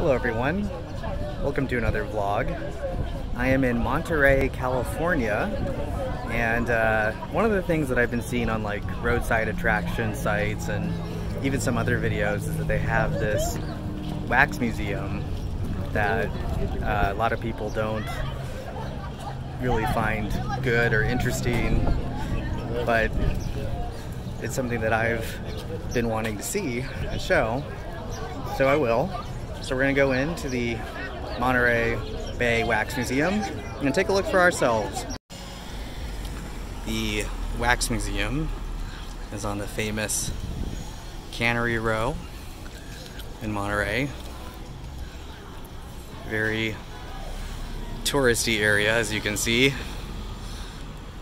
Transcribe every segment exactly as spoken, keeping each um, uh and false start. Hello everyone, welcome to another vlog. I am in Monterey, California, and uh, one of the things that I've been seeing on like roadside attraction sites and even some other videos is that they have this wax museum that uh, a lot of people don't really find good or interesting, but it's something that I've been wanting to see and show, so I will. So we're gonna go into the Monterey Bay Wax Museum and take a look for ourselves. The Wax Museum is on the famous Cannery Row in Monterey. Very touristy area, as you can see,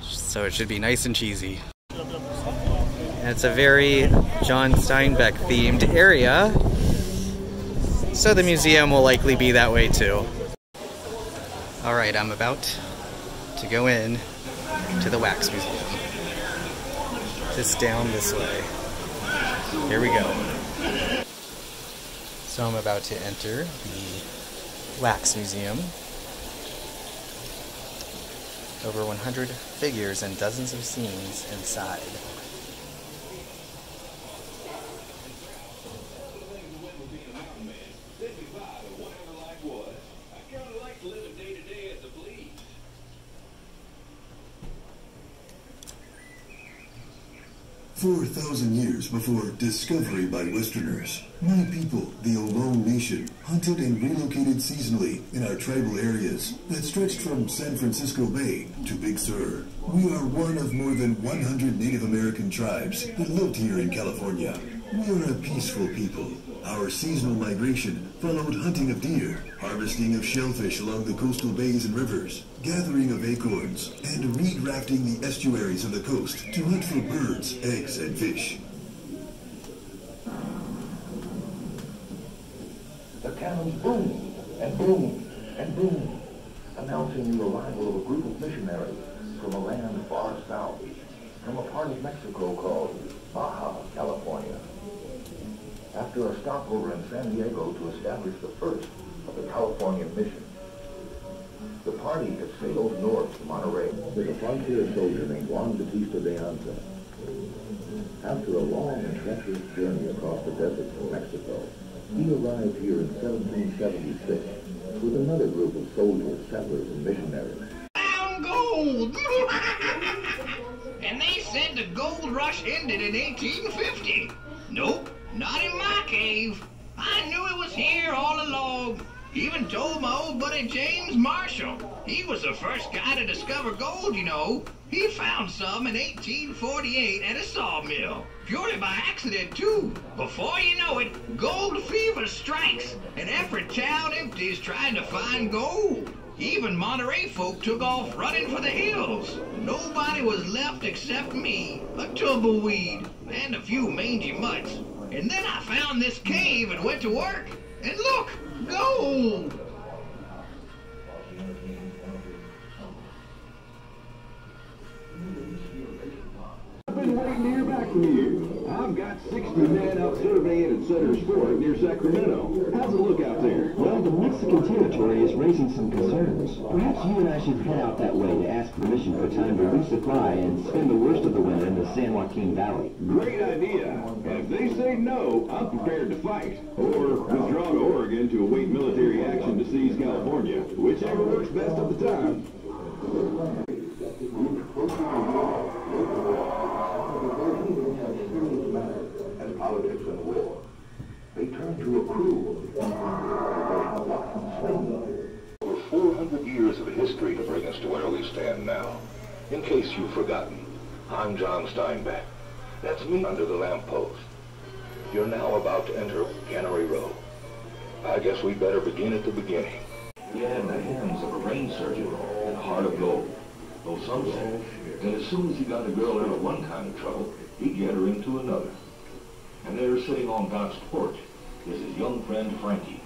so it should be nice and cheesy. And it's a very John Steinbeck themed area, so the museum will likely be that way too. Alright, I'm about to go in to the Wax Museum. Just down this way. Here we go. So I'm about to enter the Wax Museum. Over one hundred figures and dozens of scenes inside. Four thousand years before discovery by Westerners, my people, the Ohlone Nation, hunted and relocated seasonally in our tribal areas that stretched from San Francisco Bay to Big Sur. We are one of more than one hundred Native American tribes that lived here in California. We are a peaceful people. Our seasonal migration followed hunting of deer, harvesting of shellfish along the coastal bays and rivers, gathering of acorns, and reed rafting the estuaries of the coast to hunt for birds, eggs, and fish. The cannons boomed and boomed and boomed, announcing the arrival of a group of missionaries from a land far south, from a part of Mexico called Baja California. After a stopover in San Diego to establish the first of the California mission, the party had sailed north to Monterey with a frontier soldier named Juan Bautista de Anza. After a long and treacherous journey across the deserts of Mexico, he arrived here in seventeen seventy-six with another group of soldiers, settlers, and missionaries. Found gold! And they said the gold rush ended in eighteen fifty. Nope. Not in my cave. I knew it was here all along. Even told my old buddy James Marshall. He was the first guy to discover gold, you know. He found some in eighteen forty-eight at a sawmill. Purely by accident, too. Before you know it, gold fever strikes, and every town empties trying to find gold. Even Monterey folk took off running for the hills. Nobody was left except me, a tumbleweed, and a few mangy mutts. And then I found this cave and went to work. And look, gold! I've been waiting to hear back from you. I've got sixty men out surveying at Sutter's Fort near Sacramento. How's it look out there? Well, the Mexican territory is raising some concerns. Perhaps you and I should head out that way to ask permission for time to resupply and spend the worst of the winter in the San Joaquin Valley. Great idea. If they say no, I'm prepared to fight. Or withdraw to Oregon to await military action to seize California. Whichever works best at the time. Politics and war. They turned to a crew of over four hundred years of history to bring us to where we stand now. In case you've forgotten, I'm John Steinbeck. That's me under the lamppost. You're now about to enter Cannery Row. I guess we'd better begin at the beginning. He had the hands of a brain surgeon and a heart of gold. Though some say that as soon as he got a girl out of one kind of trouble, he'd get her into another. And there, sitting on Doc's porch, is his young friend Frankie.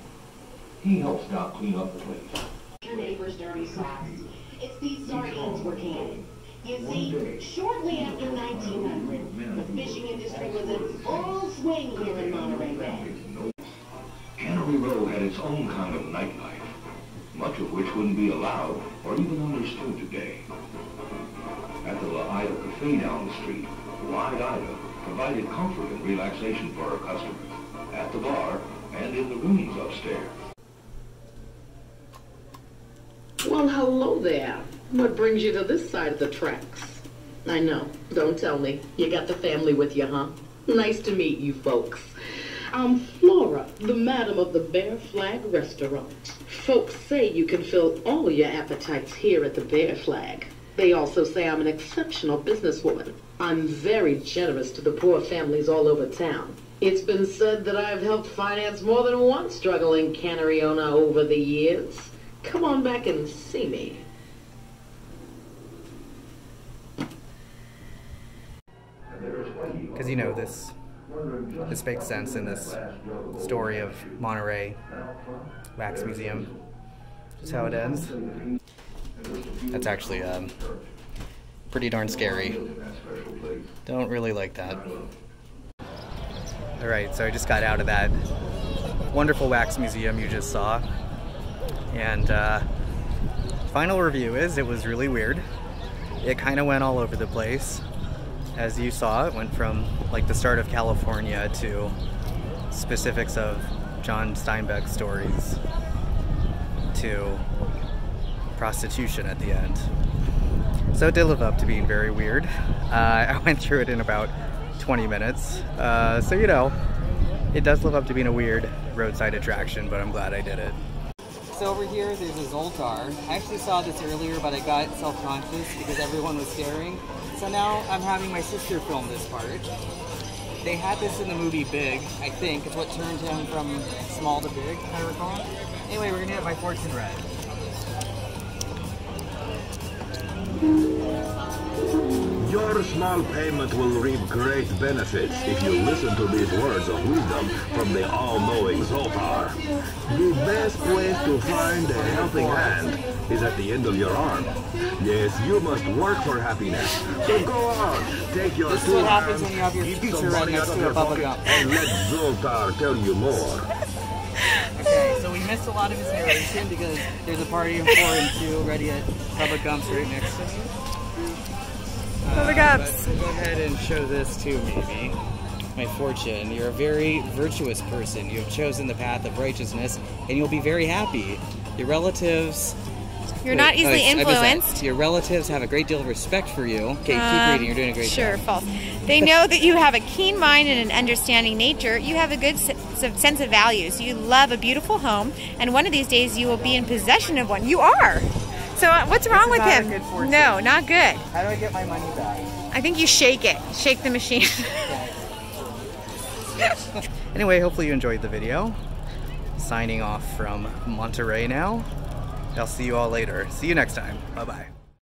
He helps Doc clean up the place. Your neighbor's dirty socks. It's these sardines we're canning. You see, shortly after nineteen hundred, the fishing industry was in full swing here in Monterey Bay. Cannery Row had its own kind of nightlife, much of which wouldn't be allowed or even understood today. At the La Ida Cafe down the street, Wide Ida provided comfort and relaxation for her customers, at the bar and in the rooms upstairs. Well, hello there. What brings you to this side of the tracks? I know, don't tell me. You got the family with you, huh? Nice to meet you folks. I'm Flora, the madam of the Bear Flag Restaurant. Folks say you can fill all your appetites here at the Bear Flag. They also say I'm an exceptional businesswoman. I'm very generous to the poor families all over town. It's been said that I've helped finance more than one struggling cannery owner over the years. Come on back and see me. Because, you know, this this makes sense in this story of Monterey Wax Museum. Just how it ends. That's actually um, pretty darn scary. Don't really like that. Alright, so I just got out of that wonderful wax museum you just saw. And uh, final review is it was really weird. It kind of went all over the place. As you saw, it went from like the start of California to specifics of John Steinbeck stories to prostitution at the end. So it did live up to being very weird. Uh, I went through it in about twenty minutes. Uh, so, you know, it does live up to being a weird roadside attraction, but I'm glad I did it. So over here, there's a Zoltar. I actually saw this earlier, but I got self-conscious because everyone was staring. So now I'm having my sister film this part. They had this in the movie Big, I think. It's what turned him from small to big, I recall. Anyway, we're gonna get my fortune read. Your small payment will reap great benefits if you listen to these words of wisdom from the all-knowing Zoltar. The best place to find a helping hand is at the end of your arm. Yes, you must work for happiness. So go on, take your this two what happens when you have your future right next to a Bubba Gump. And let Zoltar tell you more. Okay, so we missed a lot of his narration because there's a party of four and two already at Bubba Gump's right next to me. Uh, go ahead and show this too, maybe. My fortune. You're a very virtuous person. You have chosen the path of righteousness, and you'll be very happy. Your relatives... You're wait, not easily uh, influenced. Your relatives have a great deal of respect for you. Okay, um, keep reading. You're doing a great sure, job. Sure, false. They know that you have a keen mind and an understanding nature. You have a good sense of values. You love a beautiful home, and one of these days you will be in possession of one. You are! So uh, what's wrong with him? No, not good. How do I get my money back? I think you shake it. Shake the machine. Anyway, hopefully you enjoyed the video. Signing off from Monterey now. I'll see you all later. See you next time. Bye-bye.